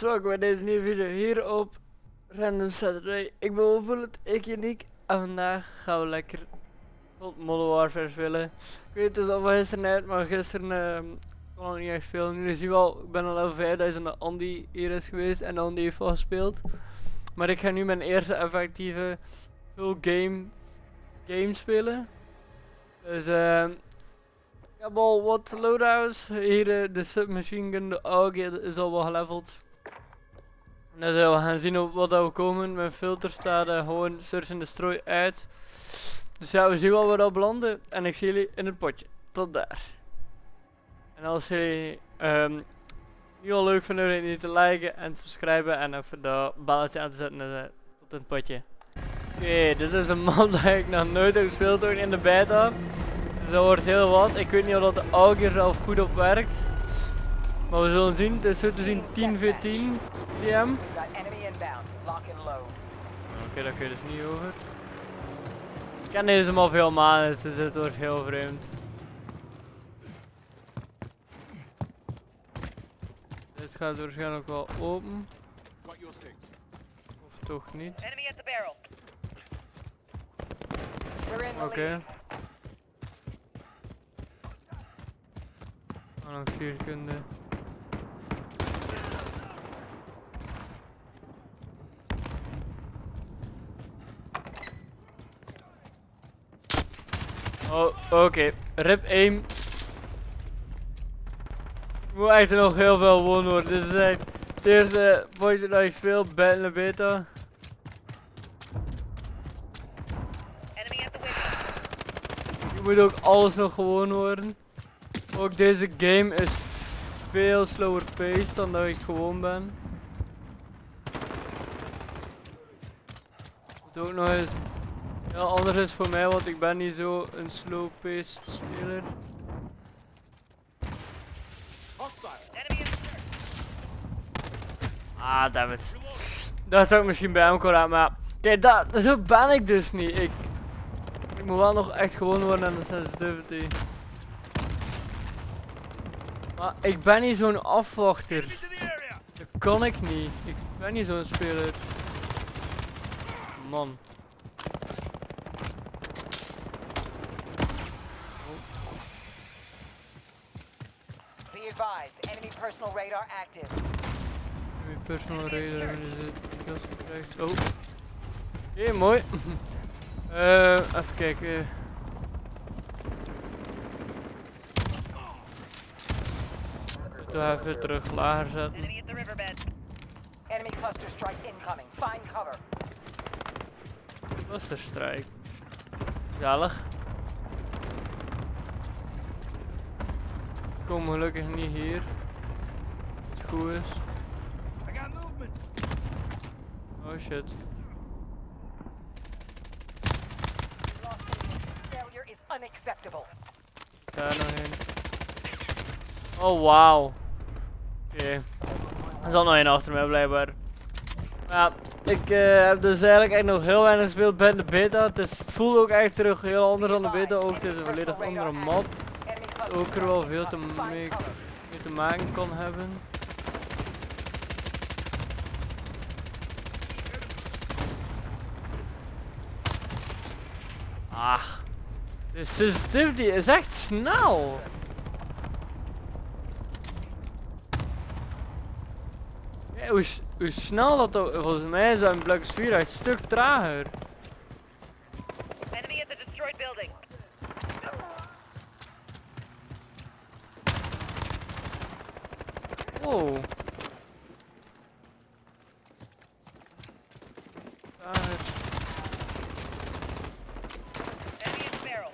Kids, welkom bij deze nieuwe video hier op Random Saturday. Ik ben WolfBullet, ik en Niek. En vandaag gaan we lekker tot Modern Warfare spelen. Ik weet het is al van gisteren uit, maar gisteren kon ik nog niet echt spelen. Jullie zien wel, ik ben al over 5000 dat Andy hier is geweest en Andy heeft al gespeeld. Maar ik ga nu mijn eerste effectieve full game spelen. Dus ik heb al wat loadouts. Hier de submachine gun, de AUG is al wel geleveld. Dus we gaan zien op wat we komen. Mijn filter staat gewoon search and destroy uit. Dus ja, we zien wel waar we belanden. En ik zie jullie in het potje. Tot daar. En als jullie nu al leuk vinden, vergeet niet te liken en te subscriben. En even dat belletje aan te zetten. Tot in het potje. Oké, dit is een man dat ik nog nooit heb gespeeld ook in de beta. Dat wordt heel wat. Ik weet niet of dat de AUG hier zelf goed op werkt. Maar we zullen zien. Het is zo te zien 10v10 TM. Oké, dat kun je dus niet over. Ik ken deze map heel maanden, dus het wordt heel vreemd. Dit gaat waarschijnlijk wel open. Of toch niet. Oké. Nog 4 kunde. Oh, oké. Rip aim. Ik moet echt nog heel veel gewonnen worden. Dit is echt het eerste potje dat ik speel, buiten de beta. Je moet ook alles nog gewonnen worden. Ook deze game is veel slower paced dan dat ik gewoon ben. Wat ook nog eens heel anders is voor mij, want ik ben niet zo een slow paced speler. Ah, dammit. Dat zou ik misschien bij hem kon raken, maar kijk, zo ben ik dus niet. Ik moet wel nog echt gewoon worden aan de sensitivity. Maar ik ben niet zo'n afwachter. Dat kan ik niet. Ik ben niet zo'n speler. Man. Be advised, enemy personal radar active. Enemy personal radar is het. Kills rechts. Oh. Oké, mooi. Even kijken. Toen even terug lager zetten. Enemy cluster strike incoming. Find cover. Cluster strike. Gezellig. Kom gelukkig niet hier. Als het goed is. Oh shit. Failure is unacceptable. Daar nog heen. Oh wauw. Oké. Er zal nog één achter mij blijkbaar. Ja, ik heb dus eigenlijk echt nog heel weinig gespeeld bij de beta. Het voelt ook echt terug heel anders dan de beta. Ook het is een volledig andere map. Ook er wel veel mee te maken kon hebben. Ah. De sensitivity is echt snel. Hoe snel dat ook, volgens mij is dat in Black Sphere een stuk trager. Enemy at the destroyed building. Oh. Trager. Enemy in barrel.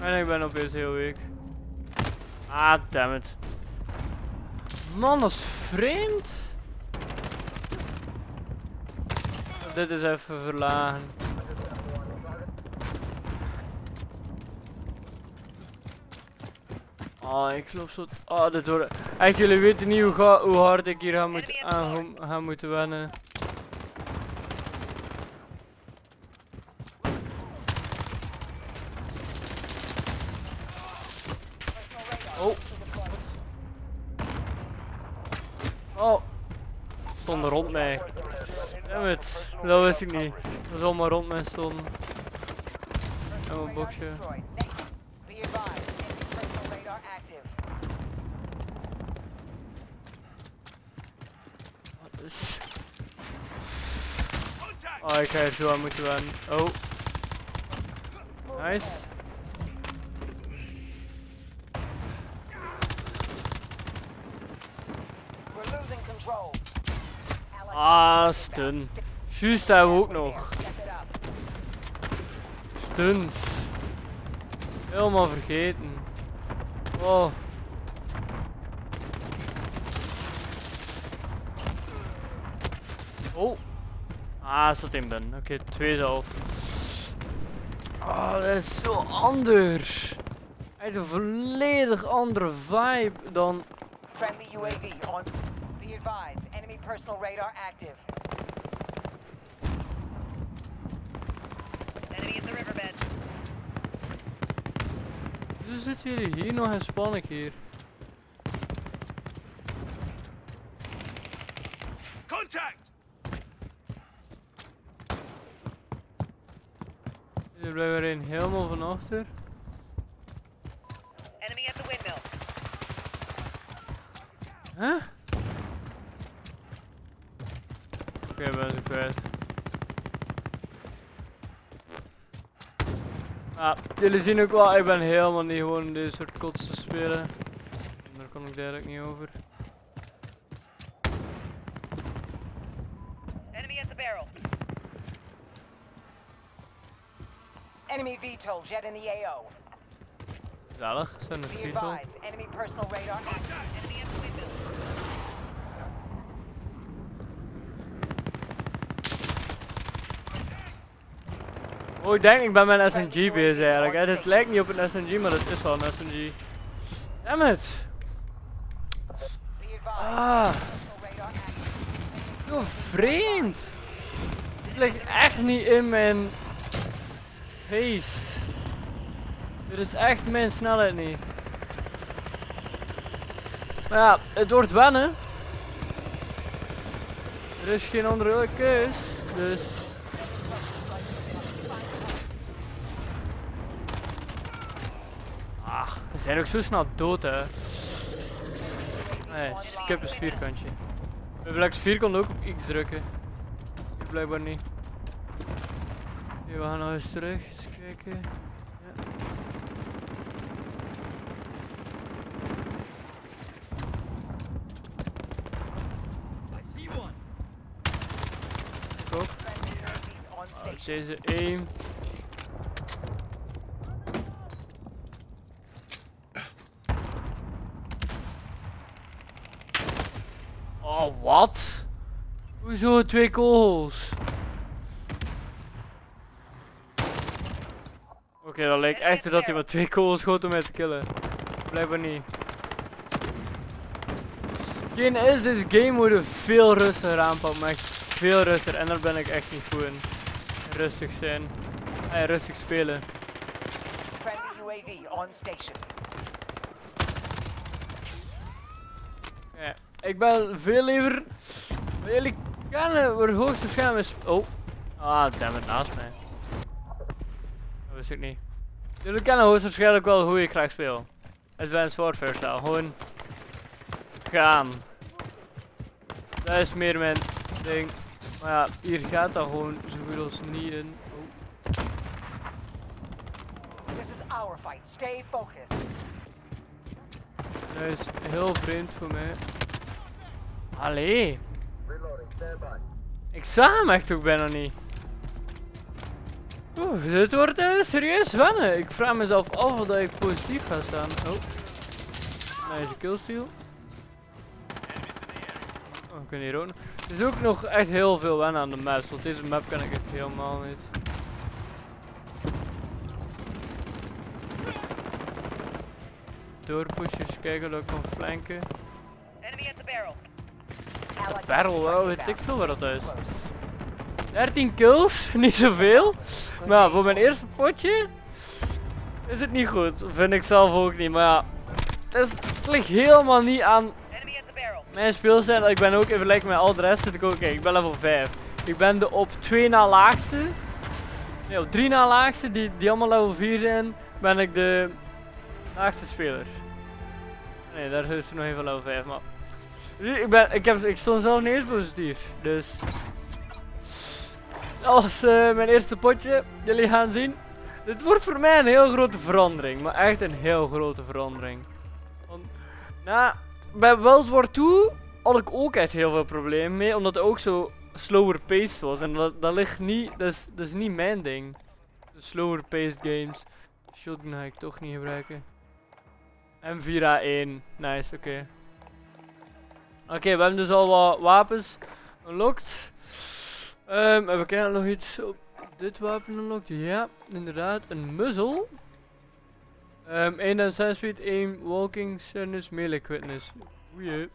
En ik ben opeens heel week. Ah, dammit. Man, dat is vreemd. Dit is even verlagen. Oh, ik loop zo. Oh, dit wordt. Echt, jullie weten niet hoe hard ik hier aan moeten wennen. Oh, stonden rond mij. Dammit, dat wist ik niet. Dat is allemaal rond mij stonden. En mijn boxje. Wat is. Oh, ik ga hier zo aan moeten wennen. Oh. Nice. Ah, stun. Juist, hebben we ook nog. Stuns. Helemaal vergeten. Oh. Oh. Ah, zat in ben. Oké, twee zelf. Ah, dat is zo anders. Echt een volledig andere vibe dan. Friendly UAV on. Be advised, enemy personal radar active. Enemy in the riverbed. Hoe zitten jullie hier nog en span ik hier? Contact! Er blijft er een helemaal van achter. Enemy at the windmill. Huh? Oké, we zijn ze kwijt. Ah, jullie zien ook wel, ik ben helemaal niet gewoon deze soort kots te spelen. Daar kon ik direct niet over. Enemy at the barrel. Enemy VTOL jet in the AO. Zalig, zijn er VTOL. Enemy personal radar. Enemy at the window. Oh, ik denk ik ben met een SMG bezig eigenlijk. Het lijkt niet op een SMG, maar het is wel een SMG. Dammit! Ah! Zo vreemd! Dit ligt echt niet in mijn feest. Dit is echt mijn snelheid niet. Maar ja, het wordt wennen. Er is geen andere keus, dus. Ze zijn ook zo snel dood, hè. Nee, skip is vierkantje. Mijn Black's 4 kon ook op X drukken. Hier blijkbaar niet. Hier, we gaan nog eens terug, eens kijken. Ja. Ik ook. Oh, deze aim. Oh, wat? Hoezo twee kogels? Oké, dat lijkt echt dat hij maar twee kogels schoot om mij te killen. Blijkbaar niet. Geen is deze game mode veel rustiger aanpakt, maar echt veel rustiger. En daar ben ik echt niet goed in. Rustig zijn. En rustig spelen. Ja. Ik ben veel liever. Jullie kennen waar hoogstwaarschijnlijk is. Oh. Ah, dammit, naast mij. Dat wist ik niet. Jullie kennen hoogstwaarschijnlijk wel hoe ik graag speel. Advanced Warfare style. Gewoon gaan. Dat is meer mijn ding. Maar ja, hier gaat dat gewoon zo goed als niet in. Oh. This is our fight. Stay focused. Dat is heel vreemd voor mij. Allee! Ik zag hem echt ook bijna niet. Oeh, dit wordt serieus wennen. Ik vraag mezelf af of ik positief ga staan. Oh. Nice killsteal. Oh, ik kan hier ook nog. Er is ook nog echt heel veel wennen aan de map. Want deze map kan ik echt helemaal niet. Doorpushers kijken dat ik kan flanken. Enemy at the barrel. De barrel, wow, weet ik veel waar dat is. 13 kills, niet zoveel. Maar voor mijn eerste potje is het niet goed. Vind ik zelf ook niet, maar ja. Het ligt helemaal niet aan Mijn speelstijl, ik ben ook in vergelijking met al de rest, zit ik ook, kijk, ik ben level 5. Ik ben de op 2 na laagste, nee op 3 na laagste, die allemaal level 4 zijn, ben ik de laagste speler. Nee, daar is er nog even level 5, maar... Ik stond zelf niet eens positief, dus... Dat was mijn eerste potje, jullie gaan zien. Dit wordt voor mij een heel grote verandering, maar echt een heel grote verandering. Want, nou, bij World War 2 had ik ook echt heel veel problemen mee, omdat het ook zo slower paced was. En dat ligt niet, dat is niet mijn ding. De slower paced games. Shotgun ga ik toch niet gebruiken. M4A1, nice, oké. Oké, we hebben dus al wat wapens unlocked. Heb ik eigenlijk nog iets op dit wapen unlocked? Ja, inderdaad, een muzzle. 1 down sight speed, aim, walking, sadness, melee quickness. Goeie.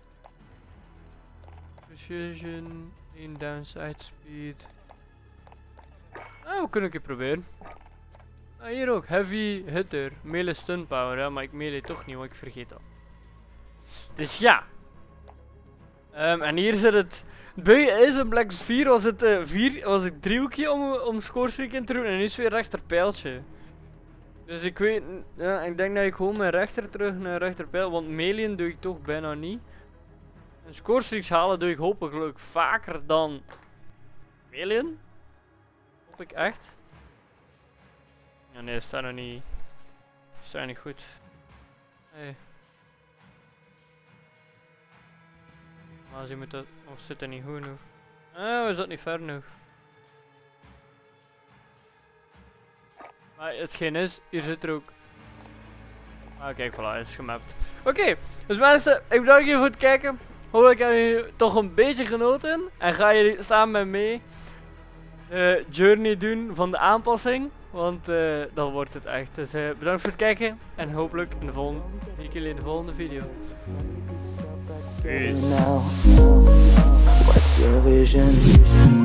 Precision, 1 down sight speed. We kunnen een keer proberen. Hier ook, heavy hitter, melee stun power, ja, maar ik melee toch niet, want ik vergeet dat. Dus ja. En hier zit het. Bij is een Black 4 was het driehoekje om scoresfreak in te doen en nu is weer rechterpijltje. Dus ik weet, ja, ik denk dat ik gewoon mijn rechter terug naar rechterpijl, want melee doe ik toch bijna niet. En scoresfreaks halen doe ik hopelijk vaker dan melee. Hoop ik echt. Ja, nee, staat nog niet. Staat niet goed. Hey. Maar ze moeten, of zit dat niet goed genoeg? Oh, is dat niet ver genoeg? Maar hetgeen is, hier zit er ook. Ah, kijk, voilà, is gemapt. Oké, dus mensen, ik bedank jullie voor het kijken. Hopelijk hebben jullie toch een beetje genoten. En gaan jullie samen met mij de journey doen van de aanpassing. Want dan wordt het echt. Dus bedankt voor het kijken. En hopelijk in de volgende, zie ik jullie in de volgende video. Peace. Now, what's your vision?